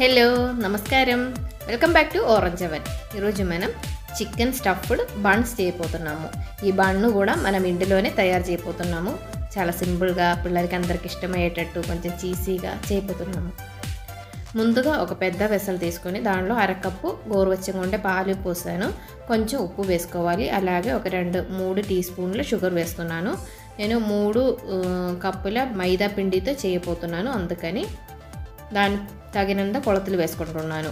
Hello నమస్కారం welcome back to orange oven ఈ రోజు మనం చికెన్ స్టఫ్డ్ బన్స్ చేయబోతున్నాము ఈ బన్ ను కూడా మనం ఇంటిలోనే తయారు చేయబోతున్నాము చాలా సింపుల్ గా పిల్లలకి అందరికి ఇష్టమయ్యేటట్టు కొంచెం చీజీగా చేయబోతున్నాము ముందుగా ఒక పెద్ద వెసల్ తీసుకొని దానిలో 1/2 కప్పు గోరువెచ్చగా ఉండే పాలు పోసాను కొంచెం ఉప్పు వేసుకోవాలి అలాగే ఒక 2-3 టీ స్పూన్ల షుగర్ వేస్తున్నాను నేను 3 కప్పుల మైదా పిండితో చేయబోతున్నాను అందుకని దాని తగినంత కొలతలు వేసుకుంటున్నాను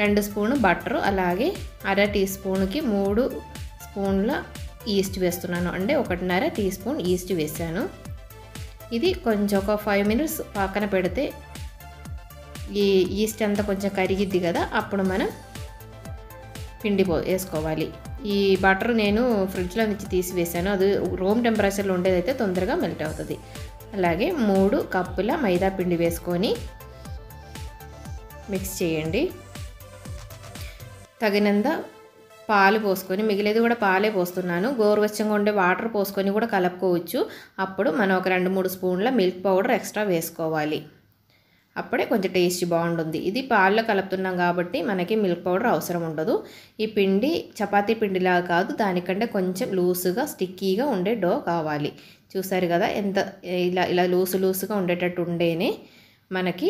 2 స్పూన్ బటర్ అలాగే 1/2 టీ స్పూన్ కి 3 స్పూన్ల ఈస్ట్ వేస్తున్నాను అంటే 1.5 టీ స్పూన్ ఈస్ట్ వేసాను ఇది కొంచెం ఒక 5 నిమిషాలు పక్కన పెడితే ఈ ఈస్ట్ అంతా కొంచెం కరిగిద్ది కదా అప్పుడు మనం పిండి వేసుకోవాలి ఈ బటర్ నేను ఫ్రిడ్జ్ లో నుంచి తీసివేసాను అది రూమ్ టెంపరేచర్ లో ఉండేదైతే తొందరగా మెల్ట్ అవుతది అలాగే 3 కప్పుల మైదా పిండి వేసుకొని మిక్స్ చేయండి తగినంత పాలు పోసుకొని మిగిలేది కూడా పాలే పోస్తున్నాను గోరువెచ్చగా ఉండే వాటర్ పోసుకొని కూడా కలుపుకోవచ్చు అప్పుడు మనం ఒక 2-3 స్పూన్ల మిల్క్ పౌడర్ ఎక్స్ట్రా వేసుకోవాలి అప్పుడే కొంచెం టేస్ట్ బాగుంటుంది ఇది పాలలో కలుపుతున్నాం కాబట్టి మనకి మిల్క్ పౌడర్ అవసరం ఉండదు ఈ పిండి చపాతీ పిండిలా కాదు దానికంటే కొంచెం లూసుగా స్టిక్కీగా ఉండే డో కావాలి చూసారు కదా ఎంత ఇలా ఇలా లూసుగా ఉండేటట్టు ఉండేనే మనకి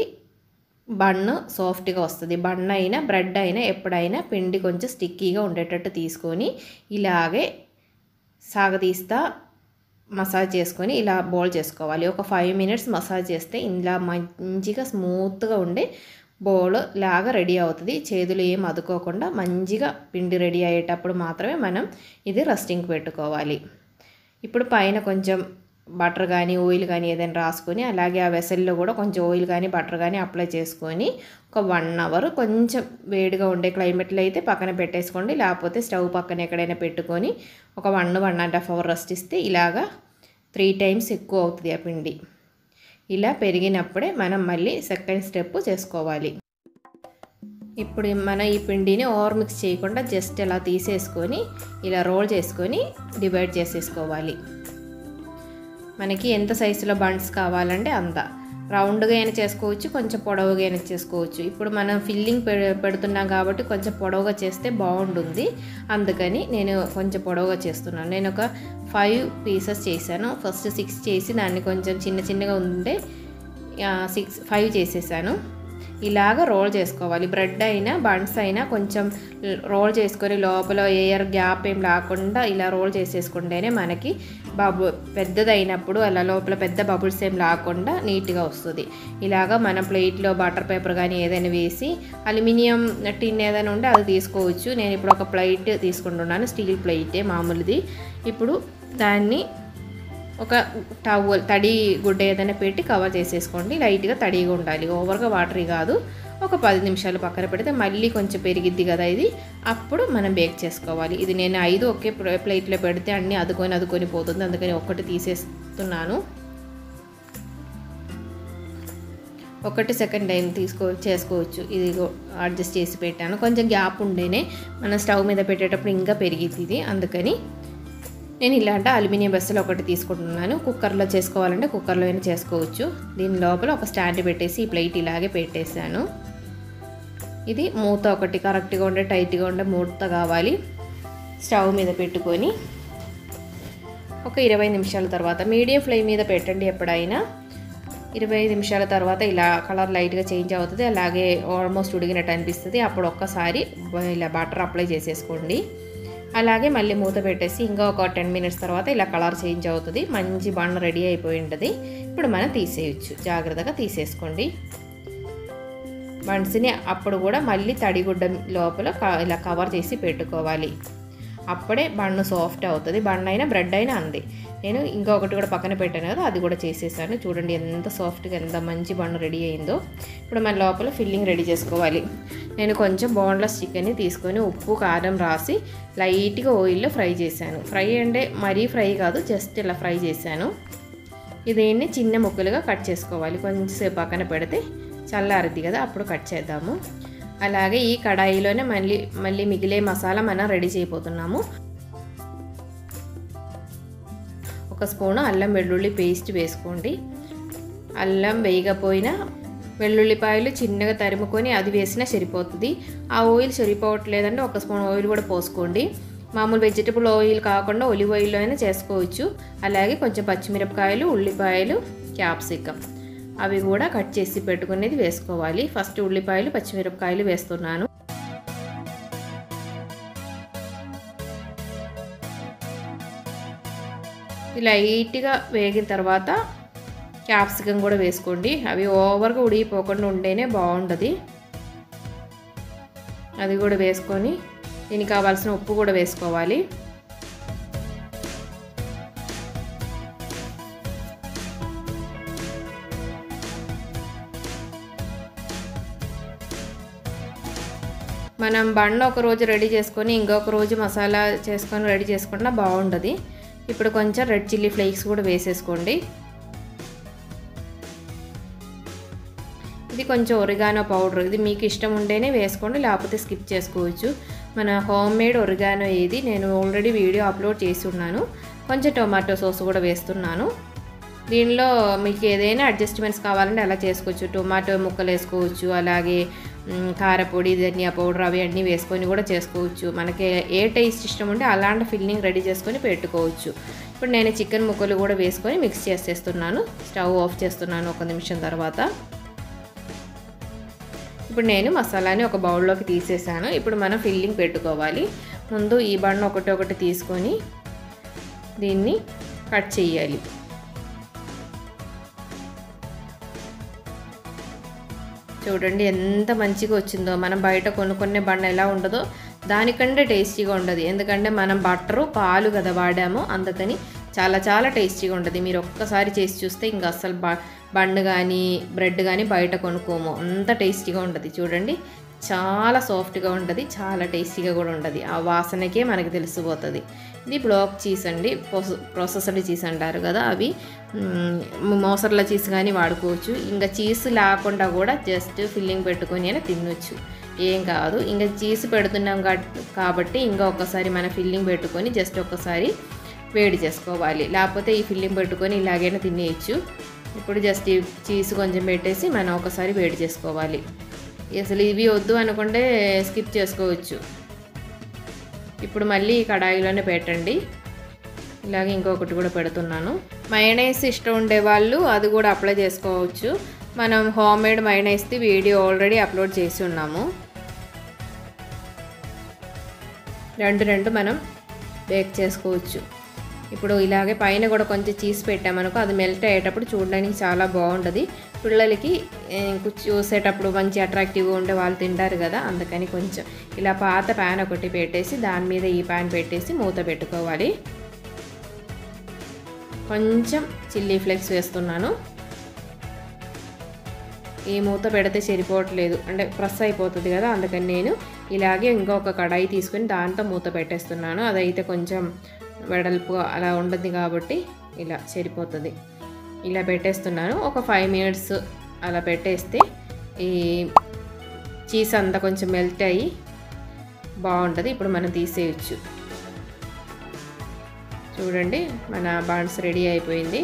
బన్ సాఫ్ట్‌గా వస్తుంది బన్ అయినా బ్రెడ్ అయినా ఎప్పుడైనా పిండి కొంచెం స్టిక్కీగా ఉండేటట్టు తీసుకొని ఇలాగే సాగదీస్తా మసాజ్ చేసుకొని ఇలా బౌల్ చేసుకోవాలి ఒక 5 నిమిషాలు మసాజ్ చేస్తే ఇలా మంచిగా స్మూత్ గా ఉండే బౌల్ లాగా రెడీ అవుతది చేతులు ఏమ అదుకోకుండా మంచిగా పిండి రెడీ అయ్యేటప్పుడు మాత్రమే మనం ఇది రెస్టింగ్ పెట్టుకోవాలి ఇప్పుడు పైన కొంచెం బటర్ గాని ఆయిల్ గాని ఏదైనా రాసుకొని అలాగే ఆ వెసల్లో కూడా కొంచెం ఆయిల్ గాని బటర్ గాని అప్లై చేసుకొని ఒక 1 అవర్ కొంచెం వేడిగా ఉండే క్లైమేట్ లో అయితే పక్కన పెట్టేసుకోండి లేకపోతే స్టవ్ పక్కన ఎక్కడైనా పెట్టుకొని ఒక 1-1.5 అవర్ రెస్ట్ ఇస్తే ఇలాగా 3 టైమ్స్ ఎక్కువ అవుతది ఆ పిండి ఇలా పెరిగినప్పుడే మనం మళ్ళీ సెకండ్ స్టెప్ చేసుకోవాలి ఇప్పుడు మనం ఈ పిండిని ఓవర్ మిక్స్ చేయకుండా జస్ట్ అలా తీసేసుకొని ఇలా రోల్ చేసుకొని డివైడ్ చేసేసుకోవాలి మనకి ఎంత సైజులో బన్స్ కావాలంటే అంత రౌండ్‌గా అయినా చేసుకోవచ్చు కొంచెం పొడవుగా అయినా చేసుకోవచ్చు ఇప్పుడు మనం ఫిల్లింగ్ పెడుతున్నాం కాబట్టి కొంచెం పొడవుగా చేస్తే బాగుంటుంది అందుకని నేను కొంచెం పొడవుగా చేస్తున్నాను నేను ఒక 5 పీసెస్ చేశాను ఫస్ట్ 6 చేసి దాన్ని కొంచెం చిన్నగా ఉండే 5 చేసేసాను ఇలాగా రోల్ చేసుకోవాలి బ్రెడ్ అయినా బన్స్ అయినా కొంచెం రోల్ చేసుకొని లోపల ఎయిర్ గ్యాప్ ఏం లేకుండా ఇలా రోల్ చేసేసుకుంటేనే మనకి పెద్దదైనప్పుడు అలా లోపల పెద్ద బబుల్స్ ఏం లేకుండా నీట్‌గా వస్తుంది ఇలాగా మనం ప్లేట్లో బటర్ పేపర్ గాని ఏదైనా వేసి అల్యూమినియం టిన్ ఏదైనా ఉంటే అది తీసుకోవచ్చు నేను ఇప్పుడు ఒక ప్లేట్ తీసుకుంటున్నాను స్టీల్ ప్లేటే మామూలుది ఇప్పుడు దాన్ని ఒక టవల్ తడి గుడ్డ ఏదైనా పెట్టి కవర్ చేసేసుకోండి లైట్ గా తడిగా ఉండాలి ఓవర్‌గా వాటరీ కాదు ఒక 10 నిమిషాలు పక్కన పెడితే మళ్ళీ కొంచెం పెరిగిద్ది కదా ఇది అప్పుడు మనం బేక్ చేసుకోవాలి ఇది నేను 5 ఒకే ప్లేట్ లో పెడితే అన్ని అదుకొని పోతుంది అందుకని ఒకటి తీసేస్తున్నాను ఒకటి సెకండ్ టైం చేసుకోవచ్చు ఇది అడ్జస్ట్ చేసి పెట్టాను కొంచెం గ్యాప్ ఉండేనే మనం స్టవ్ మీద పెట్టేటప్పుడు ఇంకా పెరిగిద్ది ఇది అందుకని నేను ఇలాంటి అల్యూమినియం బెస్సలు ఒకటి తీసుకుంటున్నాను కుక్కర్లో చేసుకోవాలంటే కుక్కర్లో అయినా చేసుకోవచ్చు దీని లోపల ఒక స్టాండ్ పెట్టేసి ఈ ప్లేట్ ఇలాగే పెట్టేశాను ఇది మూత ఒకటి కరెక్ట్‌గా ఉండే టైట్‌గా ఉండే మూత కావాలి స్టవ్ మీద పెట్టుకొని ఒక 20 నిమిషాల తర్వాత మీడియం ఫ్లేమ్ మీద పెట్టండి ఎప్పుడైనా 25 నిమిషాల తర్వాత ఇలా కలర్ లైట్ గా చేంజ్ అవుతది అలాగే ఆల్మోస్ట్ ఉడికినట్టు అనిపిస్తది అప్పుడు ఒక్కసారి ఇలా బటర్ అప్లై చేసేసుకోండి అలాగే మళ్ళీ మూత పెట్టేసి ఇంకా ఒక 10 నిమిషాల తర్వాత ఇలా కలర్ చేంజ్ అవుతది మంచి బన్ రెడీ అయిపోయి ఉంటది ఇప్పుడు మనం తీసేయొచ్చు జాగ్రత్తగా తీసేసుకోండి బన్స్‌ని అప్పుడు కూడా మళ్ళీ తడిగుడ్డ లోపల ఇలా కవర్ చేసి పెట్టుకోవాలి అప్పుడే బన్ సాఫ్ట్ అవుతది బన్ అయినా బ్రెడ్ అయినా అంది నేను ఇంకా ఒకటి కూడా పక్కన పెట్టాను కదా అది కూడా చేసేసాను చూడండి ఎంత సాఫ్ట్ గా ఎంత మంచి బన్ రెడీ అయ్యిందో ఇప్పుడు మన లోపల ఫిల్లింగ్ రెడీ చేసుకోవాలి నేను కొంచెం బోన్లెస్ చికెన్ ని తీసుకొని ఉప్పు కారం రాసి లైట్ గా ఆయిల్ లో ఫ్రై చేశాను ఫ్రై అంటే మరీ ఫ్రై కాదు జస్ట్ ఇలా ఫ్రై చేశాను ఇదేని చిన్న ముక్కలుగా కట్ చేసుకోవాలి కొంచెం పక్కన పెడితే చల్లారిద్ది కదా అప్పుడు కట్ చేద్దాము అలాగే ఈ కడాయిలోనే మళ్ళీ మిగిలే మసాలా మనం రెడీ చేయబోతున్నాము ఒక స్పూన్ అల్లం వెల్లుల్లి పేస్ట్ వేసుకోండి అల్లం వేయకపోయినా వెల్లుల్లిపాయలు చిన్నగా తరిముకొని అది వేసినా సరిపోతుంది। ఆ ఆయిల్ సరిపోవట్లేదంటే ఒక స్పూన్ ఆయిల్ కూడా పోసుకోండి। మామూలు వెజిటబుల్ ఆయిల్ కాకుండా ఒలివ్ ఆయిల్ అయినా చేసుకోవచ్చు। అలాగే కొంచెం పచ్చిమిరపకాయలు, ఉల్లిపాయలు, క్యాప్సికమ్ అవి కూడా కట్ చేసి పెట్టుకునేది వేసుకోవాలి। ఫస్ట్ ఉల్లిపాయలు, పచ్చిమిరపకాయలు వేస్తున్నాను। లైట్గా వేగిన తర్వాత క్యాప్సికమ్ కూడా వేసుకోండి। అవి ఓవర్గా ఉడికిపోకుండా ఉంటేనే బాగుంటుంది। అది కూడా వేసుకొని దీనికి కావాల్సిన ఉప్పు కూడా వేసుకోవాలి। మనం బండ ఒక రోజు రెడీ చేసుకొని ఇంకొక రోజు మసాలా చేసుకొని రెడీ చేసుకున్నా బాగుంటుంది। ఇప్పుడు కొంచెం రెడ్ చిల్లీ ఫ్లేక్స్ కూడా వేసేసుకోండి। ఇది కొంచెం ఒరిగానో పౌడర్, ఇది మీకు ఇష్టం ఉంటేనే వేసుకోండి, లేకపోతే స్కిప్ చేసుకోవచ్చు। మన హోమ్ మేడ్ ఒరిగానో ఇది, నేను ఆల్రెడీ వీడియో అప్లోడ్ చేసి ఉన్నాను। కొంచెం టొమాటో సాస్ కూడా వేస్తున్నాను। దీనిలో మీకు ఏదైనా అడ్జస్ట్మెంట్స్ కావాలంటే అలా చేసుకోవచ్చు। టొమాటో ముక్కలు వేసుకోవచ్చు, అలాగే కారపొడి, ధనియా పౌడర్ అవి అన్నీ వేసుకొని కూడా చేసుకోవచ్చు। మనకి ఏ టేస్ట్ ఇష్టం ఉంటే అలాంటి ఫిల్లింగ్ రెడీ చేసుకొని పెట్టుకోవచ్చు। ఇప్పుడు నేను చికెన్ ముక్కలు కూడా వేసుకొని మిక్స్ చేసేస్తున్నాను। స్టవ్ ఆఫ్ చేస్తున్నాను ఒక నిమిషం తర్వాత। ఇప్పుడు నేను మసాలాని ఒక బౌల్లోకి తీసేసాను। ఇప్పుడు మనం ఫిల్లింగ్ పెట్టుకోవాలి। ముందు ఈ బండ ఒకటి తీసుకొని దీన్ని కట్ చేయాలి। చూడండి ఎంత మంచిగా వచ్చిందో। మనం బయట కొనుక్కునే బండ ఎలా ఉండదో దానికంటే టేస్టీగా ఉండదు। ఎందుకంటే మనం బట్టరు, పాలు కదా వాడాము, అందుకని చాలా చాలా టేస్టీగా ఉంటుంది। మీరు ఒక్కసారి చేసి చూస్తే ఇంకా అస్సలు బండ్ కానీ బ్రెడ్ కానీ బయట కొనుక్కోము, అంత టేస్టీగా ఉంటుంది। చూడండి చాలా సాఫ్ట్గా ఉంటుంది, చాలా టేస్టీగా కూడా ఉంటుంది। ఆ వాసనకే మనకి తెలిసిపోతుంది। ఇది బ్లాక్ చీజ్ అండి, ప్రాసెస్డ్ చీజ్ అంటారు కదా, అవి మోసర్ల చీజ్ కానీ వాడుకోవచ్చు। ఇంకా చీజ్ లేకుండా కూడా జస్ట్ ఫిల్లింగ్ పెట్టుకొని అయినా తినొచ్చు, ఏం కాదు। ఇంకా చీజ్ పెడుతున్నాం కాబట్టి ఇంకా ఒక్కసారి మనం ఫిల్లింగ్ పెట్టుకొని జస్ట్ ఒక్కసారి వేడి చేసుకోవాలి, లేకపోతే ఈ ఫిల్లింగ్ పెట్టుకొని ఇలాగైనా తినేయచ్చు। ఇప్పుడు జస్ట్ చీజ్ కొంచెం పెట్టేసి మనం ఒకసారి వేడి చేసుకోవాలి। అసలు ఇవి వద్దు అనుకుంటే స్కిప్ చేసుకోవచ్చు। ఇప్పుడు మళ్ళీ కడాయిలోనే పెట్టండి। ఇలాగే ఇంకొకటి కూడా పెడుతున్నాను। మయోనైస్ ఇష్టం ఉండేవాళ్ళు అది కూడా అప్లై చేసుకోవచ్చు। మనం హోమ్ మేడ్ మయోనైస్ది వీడియో ఆల్రెడీ అప్లోడ్ చేసి ఉన్నాము। రెండు మనం బేక్ చేసుకోవచ్చు। ఇప్పుడు ఇలాగే పైన కూడా కొంచెం చీజ్ పెట్టామనుకో అది మెల్ట్ అయ్యేటప్పుడు చూడడానికి చాలా బాగుంటుంది। పిల్లలకి చూసేటప్పుడు మంచి అట్రాక్టివ్గా ఉండే వాళ్ళు తింటారు కదా, అందుకని కొంచెం ఇలా పాత ప్యాన్ ఒకటి పెట్టేసి దాని మీద ఈ ప్యాన్ పెట్టేసి మూత పెట్టుకోవాలి। కొంచెం చిల్లీ ఫ్లేక్స్ వేస్తున్నాను। ఈ మూత పెడితే సరిపోవట్లేదు, అంటే ప్రెస్ అయిపోతుంది కదా, అందుకని నేను ఇలాగే ఇంకొక కడాయి తీసుకొని దాంతో మూత పెట్టేస్తున్నాను। అదైతే కొంచెం వెడల్పు అలా ఉంటుంది కాబట్టి ఇలా సరిపోతుంది। ఇలా పెట్టేస్తున్నాను ఒక 5 minutes అలా పెట్టేస్తే ఈ చీజ్ అంతా కొంచెం మెల్ట్ అయ్యి బాగుంటుంది। ఇప్పుడు మనం తీసేయచ్చు। చూడండి మన బాన్స్ రెడీ అయిపోయింది।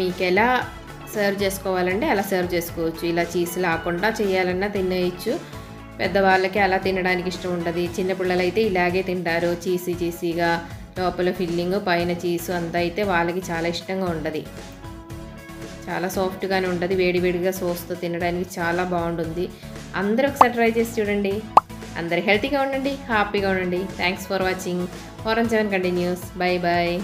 మీకు ఎలా సర్వ్ చేసుకోవాలంటే అలా సర్వ్ చేసుకోవచ్చు। ఇలా చీజ్ లేకుండా చేయాలన్నా తినేయచ్చు। పెద్దవాళ్ళకి అలా తినడానికి ఇష్టం ఉంటుంది, చిన్నపిల్లలు అయితే ఇలాగే తింటారు। చీసీగా లోపల ఫిల్లింగ్ పైన చీజు అంతా అయితే వాళ్ళకి చాలా ఇష్టంగా ఉంటుంది। చాలా సాఫ్ట్గానే ఉంటుంది, వేడివేడిగా సోస్తో తినడానికి చాలా బాగుంటుంది। అందరూ ఒకసారి ట్రై చేసి చూడండి। అందరూ హెల్తీగా ఉండండి, హ్యాపీగా ఉండండి। Thanks for watching. 417 continues. Bye bye.